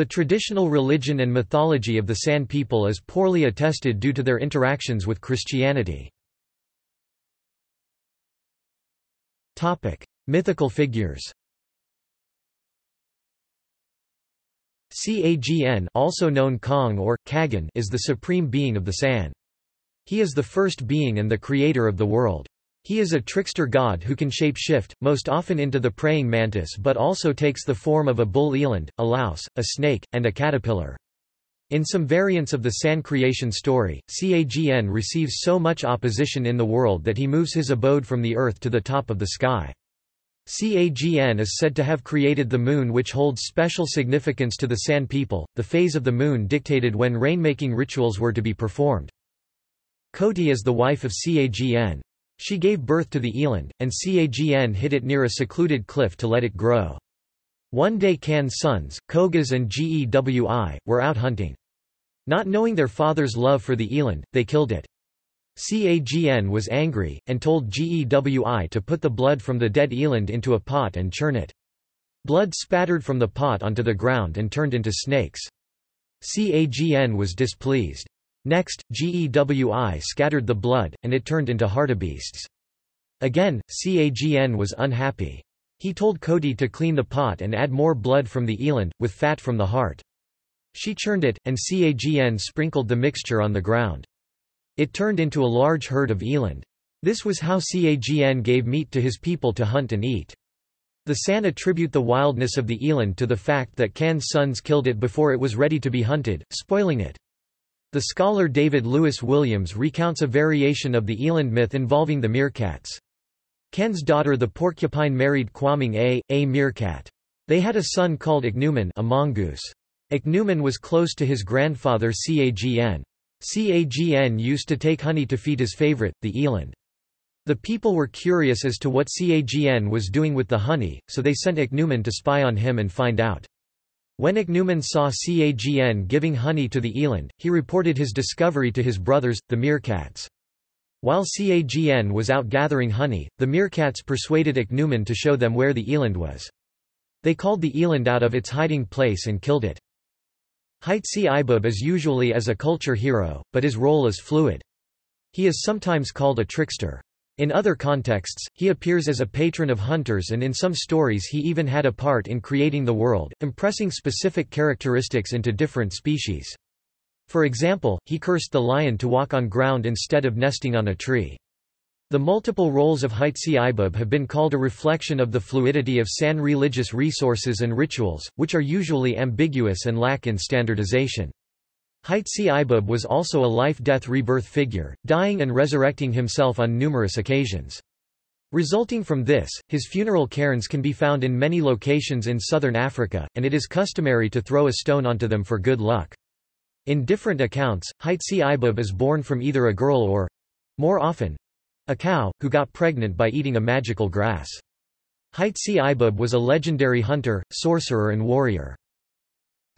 The traditional religion and mythology of the San people is poorly attested due to their interactions with Christianity. Mythical figures. Cagn, also known Kong or Cagn, is the supreme being of the San. He is the first being and the creator of the world. He is a trickster god who can shape-shift, most often into the praying mantis, but also takes the form of a bull eland, a louse, a snake, and a caterpillar. In some variants of the San creation story, Cagn receives so much opposition in the world that he moves his abode from the earth to the top of the sky. Cagn is said to have created the moon, which holds special significance to the San people. The phase of the moon dictated when rainmaking rituals were to be performed. Cote is the wife of Cagn. She gave birth to the eland, and Cagn hid it near a secluded cliff to let it grow. One day Can's sons, Kogas and Gewi, were out hunting. Not knowing their father's love for the eland, they killed it. Cagn was angry, and told Gewi to put the blood from the dead eland into a pot and churn it. Blood spattered from the pot onto the ground and turned into snakes. Cagn was displeased. Next, Gewi scattered the blood, and it turned into hartebeests. Again, Cagn was unhappy. He told Cody to clean the pot and add more blood from the eland, with fat from the heart. She churned it, and Cagn sprinkled the mixture on the ground. It turned into a large herd of eland. This was how Cagn gave meat to his people to hunt and eat. The San attribute the wildness of the eland to the fact that Can's sons killed it before it was ready to be hunted, spoiling it. The scholar David Lewis Williams recounts a variation of the eland myth involving the meerkats. Can's daughter the porcupine married Kwaminga, a meerkat. They had a son called Ichneumon, a mongoose. Ichneumon was close to his grandfather Cagn. Cagn used to take honey to feed his favorite, the eland. The people were curious as to what Cagn was doing with the honey, so they sent Ichneumon to spy on him and find out. When Ichneumon saw Cagn giving honey to the eland, he reported his discovery to his brothers, the meerkats. While Cagn was out gathering honey, the meerkats persuaded Ichneumon to show them where the eland was. They called the eland out of its hiding place and killed it. Heitsi-Eibib is usually as a culture hero, but his role is fluid. He is sometimes called a trickster. In other contexts, he appears as a patron of hunters, and in some stories he even had a part in creating the world, impressing specific characteristics into different species. For example, he cursed the lion to walk on ground instead of nesting on a tree. The multiple roles of Heitsi-Eibib have been called a reflection of the fluidity of San religious resources and rituals, which are usually ambiguous and lack in standardization. Heitsi-Eibib was also a life-death-rebirth figure, dying and resurrecting himself on numerous occasions. Resulting from this, his funeral cairns can be found in many locations in southern Africa, and it is customary to throw a stone onto them for good luck. In different accounts, Heitsi-Eibib is born from either a girl or, more often, a cow, who got pregnant by eating a magical grass. Heitsi-Eibib was a legendary hunter, sorcerer and warrior.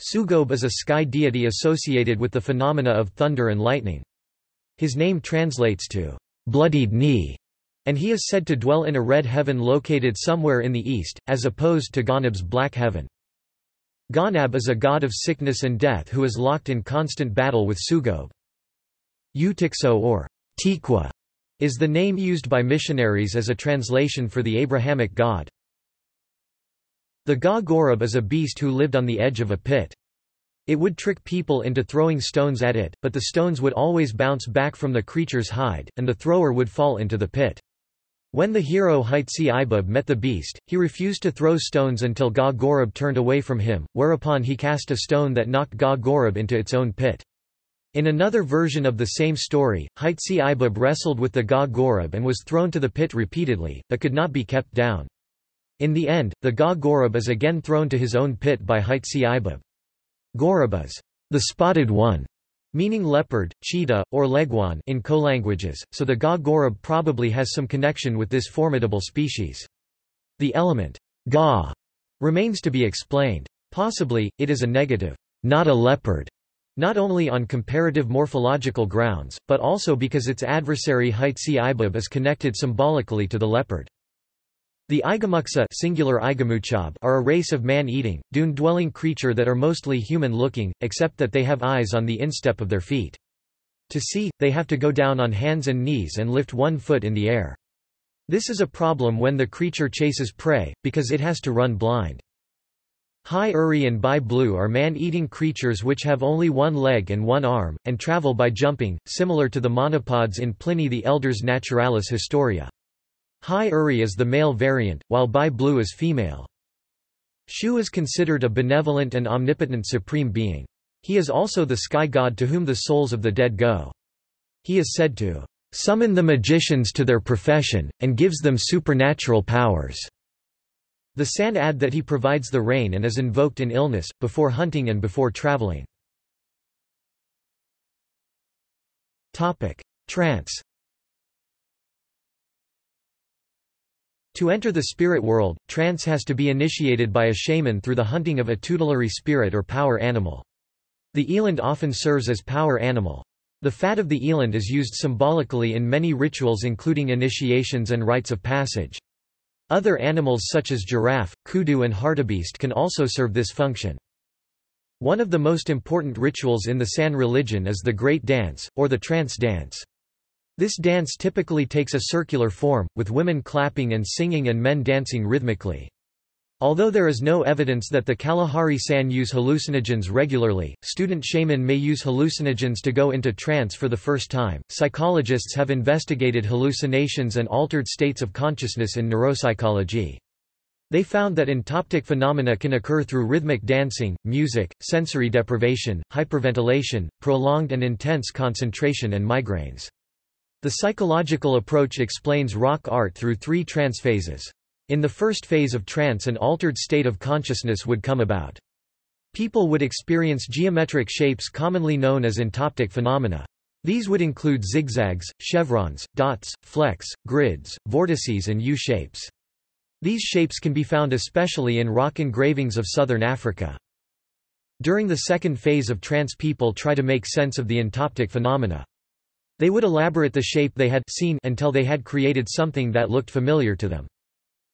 Sugob is a sky deity associated with the phenomena of thunder and lightning. His name translates to bloodied knee, and he is said to dwell in a red heaven located somewhere in the east, as opposed to Ganab's black heaven. Ganab is a god of sickness and death who is locked in constant battle with Sugob. Utixo or Tikwa is the name used by missionaries as a translation for the Abrahamic god. The Ga-gorib is a beast who lived on the edge of a pit. It would trick people into throwing stones at it, but the stones would always bounce back from the creature's hide, and the thrower would fall into the pit. When the hero Heitsi-Eibib met the beast, he refused to throw stones until Ga-gorib turned away from him, whereupon he cast a stone that knocked Ga-gorib into its own pit. In another version of the same story, Heitsi-Eibib wrestled with the Ga-gorib and was thrown to the pit repeatedly, but could not be kept down. In the end, the Ga-gorib is again thrown to his own pit by Heitsi-Eibib. Gorib is the spotted one, meaning leopard, cheetah, or leguan in co-languages, so the Ga-gorib probably has some connection with this formidable species. The element ga remains to be explained. Possibly, it is a negative, not a leopard, not only on comparative morphological grounds, but also because its adversary Heitsi-Eibib is connected symbolically to the leopard. The Aigamuxa, singular igamuchab, are a race of man-eating, dune-dwelling creature that are mostly human-looking, except that they have eyes on the instep of their feet. To see, they have to go down on hands and knees and lift one foot in the air. This is a problem when the creature chases prey, because it has to run blind. Haiuri and Bai Blue are man-eating creatures which have only one leg and one arm, and travel by jumping, similar to the monopods in Pliny the Elder's Naturalis Historia. Haiuri is the male variant, while Bai Blue is female. Shu is considered a benevolent and omnipotent supreme being. He is also the sky god to whom the souls of the dead go. He is said to summon the magicians to their profession, and gives them supernatural powers. The San add that he provides the rain and is invoked in illness, before hunting and before traveling. Trance. To enter the spirit world, trance has to be initiated by a shaman through the hunting of a tutelary spirit or power animal. The eland often serves as power animal. The fat of the eland is used symbolically in many rituals including initiations and rites of passage. Other animals such as giraffe, kudu and hartebeest can also serve this function. One of the most important rituals in the San religion is the Great Dance, or the Trance Dance. This dance typically takes a circular form, with women clapping and singing and men dancing rhythmically. Although there is no evidence that the Kalahari San use hallucinogens regularly, student shaman may use hallucinogens to go into trance for the first time. Psychologists have investigated hallucinations and altered states of consciousness in neuropsychology. They found that entoptic phenomena can occur through rhythmic dancing, music, sensory deprivation, hyperventilation, prolonged and intense concentration, and migraines. The psychological approach explains rock art through three trance phases. In the first phase of trance, an altered state of consciousness would come about. People would experience geometric shapes commonly known as entoptic phenomena. These would include zigzags, chevrons, dots, flecks, grids, vortices and U-shapes. These shapes can be found especially in rock engravings of southern Africa. During the second phase of trance, people try to make sense of the entoptic phenomena. They would elaborate the shape they had seen until they had created something that looked familiar to them.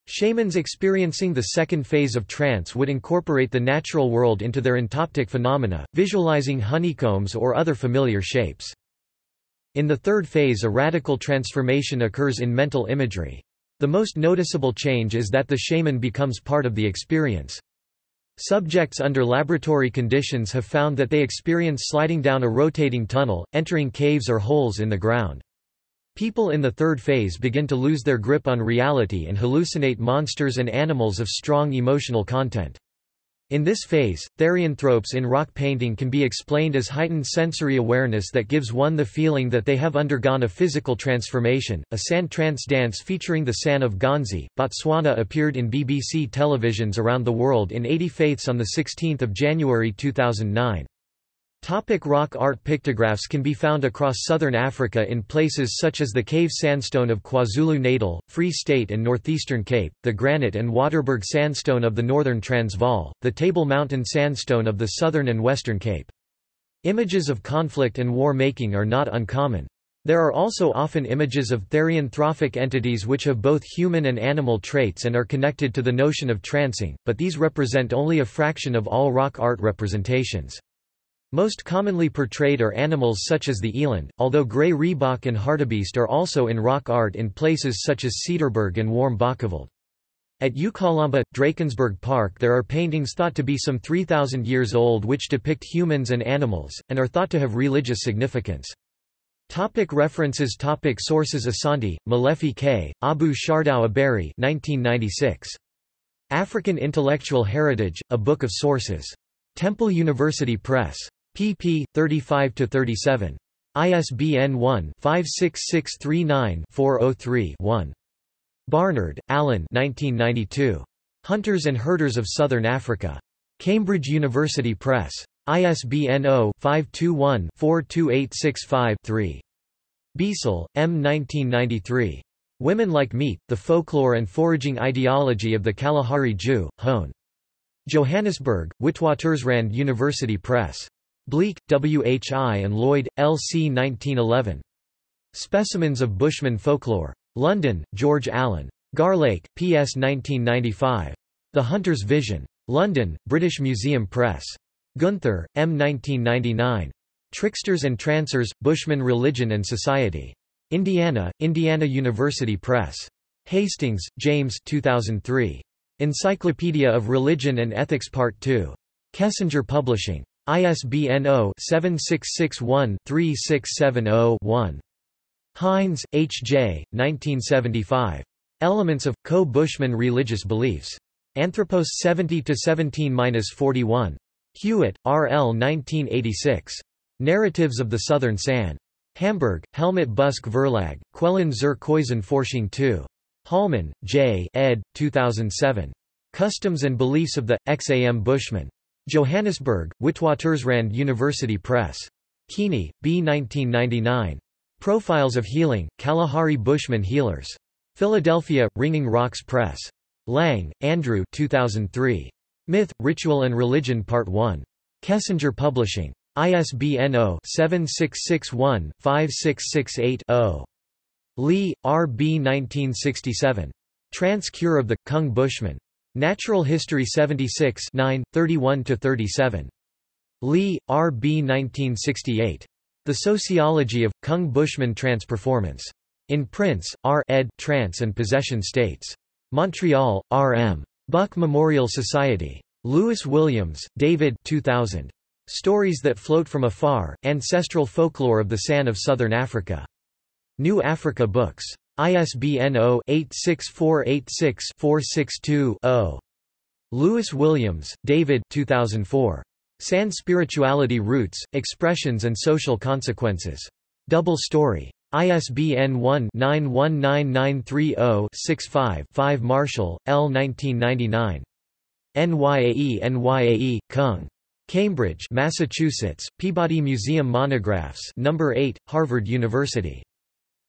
Shamans experiencing the second phase of trance would incorporate the natural world into their entoptic phenomena, visualizing honeycombs or other familiar shapes. In the third phase, a radical transformation occurs in mental imagery. The most noticeable change is that the shaman becomes part of the experience. Subjects under laboratory conditions have found that they experience sliding down a rotating tunnel, entering caves or holes in the ground. People in the third phase begin to lose their grip on reality and hallucinate monsters and animals of strong emotional content. In this phase, therianthropes in rock painting can be explained as heightened sensory awareness that gives one the feeling that they have undergone a physical transformation. A San trance dance featuring the San of Ganzi, Botswana appeared in BBC televisions around the world in 80 faiths on 16 January 2009. Topic: rock art. Pictographs can be found across southern Africa in places such as the cave sandstone of KwaZulu-Natal, Free State and northeastern Cape, the granite and Waterberg sandstone of the northern Transvaal, the Table Mountain sandstone of the southern and western Cape. Images of conflict and war-making are not uncommon. There are also often images of therianthropic entities which have both human and animal traits and are connected to the notion of trancing, but these represent only a fraction of all rock art representations. Most commonly portrayed are animals such as the eland, although grey reebok and hartebeest are also in rock art in places such as Cederberg and Warm Bokkeveld. At uKhahlamba Drakensberg Park there are paintings thought to be some 3,000 years old which depict humans and animals, and are thought to have religious significance. Topic: references. Topic: sources. Asante, Malefi K., Abu Shardau Aberi 1996. African Intellectual Heritage, A Book of Sources. Temple University Press. pp. 35–37. ISBN 1-56639-403-1. Barnard, Allen 1992. Hunters and Herders of Southern Africa. Cambridge University Press. ISBN 0-521-42865-3. Beasel, M. 1993. Women Like Meat, The Folklore and Foraging Ideology of the Kalahari Ju/'hoan. Johannesburg, Witwatersrand University Press. Bleak, W.H.I. and Lloyd, L.C. 1911. Specimens of Bushman Folklore. London, George Allen. Garlake, PS 1995. The Hunter's Vision. London, British Museum Press. Gunther, M. 1999. Tricksters and Trancers, Bushman Religion and Society. Indiana, Indiana University Press. Hastings, James 2003. Encyclopedia of Religion and Ethics Part 2. Kessinger Publishing. ISBN 0-7661-3670-1. Hines, H. J., 1975. Elements of Co-Bushman Religious Beliefs. Anthropos 70-17-41. Hewitt, R. L. 1986. Narratives of the Southern San. Hamburg, Helmut Busk Verlag, Quellen zur Khoisenforschung 2. Hallman, J. ed. 2007. Customs and Beliefs of the, XAM Bushman. Johannesburg, Witwatersrand University Press. Keeney, B. 1999. Profiles of Healing, Kalahari Bushman Healers. Philadelphia, Ringing Rocks Press. Lang, Andrew 2003. Myth, Ritual and Religion Part 1. Kessinger Publishing. ISBN 0-7661-5668-0. Lee, R. B. 1967. Trans-Cure of the, !Kung Bushman. Natural History 76 9, 31-37. Lee, R. B. 1968. The Sociology of, !Kung Bushman Transperformance. In Prince, R. ed. Trance and Possession States. Montreal, R. M. Buck Memorial Society. Lewis Williams, David 2000. Stories That Float from Afar, Ancestral Folklore of the San of Southern Africa. New Africa Books. ISBN 0-86486-462-0. Lewis Williams, David 2004. San Spirituality Roots, Expressions and Social Consequences. Double Story. ISBN 1-919930-65-5. Marshall, L. 1999. NYAE NYAE, !Kung. Cambridge, Massachusetts, Peabody Museum Monographs, No. 8, Harvard University.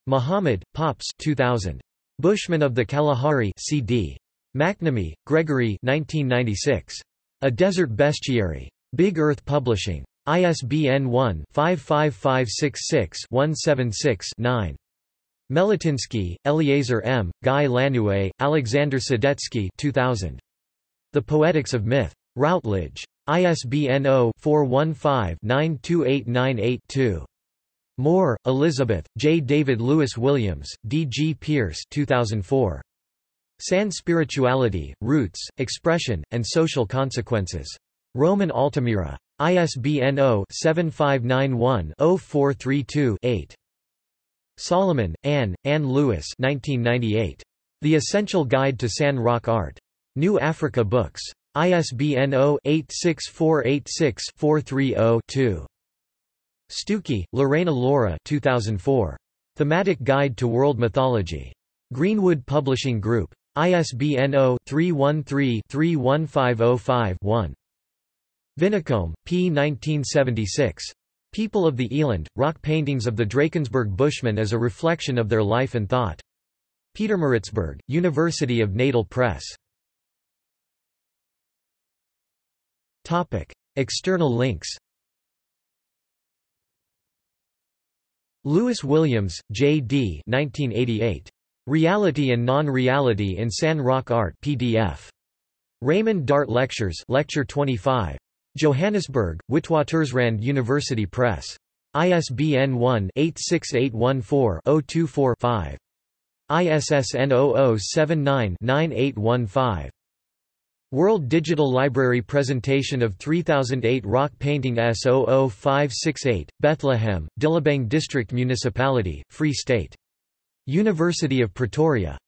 Muhammad, Pops 2000. Bushman of the Kalahari CD. McNamee, Gregory 1996. A Desert Bestiary. Big Earth Publishing. ISBN 1-55566-176-9. Melitinsky, Eliezer M., Guy Lanoue, Alexander Sadetsky 2000. The Poetics of Myth. Routledge. ISBN 0-415-92898-2. Moore, Elizabeth, J. David Lewis Williams, D. G. Pierce 2004. San Spirituality, Roots, Expression, and Social Consequences. Roman Altamira. ISBN 0-7591-0432-8. Solomon, Anne, Anne Lewis 1998. The Essential Guide to San Rock Art. New Africa Books. ISBN 0-86486-430-2. Stuckey, Lorena Laura 2004. Thematic Guide to World Mythology. Greenwood Publishing Group. ISBN 0-313-31505-1. Vinicombe, P. 1976. People of the Eland, Rock Paintings of the Drakensberg Bushmen as a Reflection of Their Life and Thought. Pietermaritzburg, University of Natal Press. External links. Lewis Williams, J. D. 1988. Reality and Non-Reality in San Rock Art PDF. Raymond Dart Lectures, Lecture 25. Johannesburg, Witwatersrand University Press. ISBN 1-86814-024-5. ISSN 0079-9815. World Digital Library presentation of 3008 rock painting S00568, Bethlehem, Dilibang District Municipality, Free State. University of Pretoria.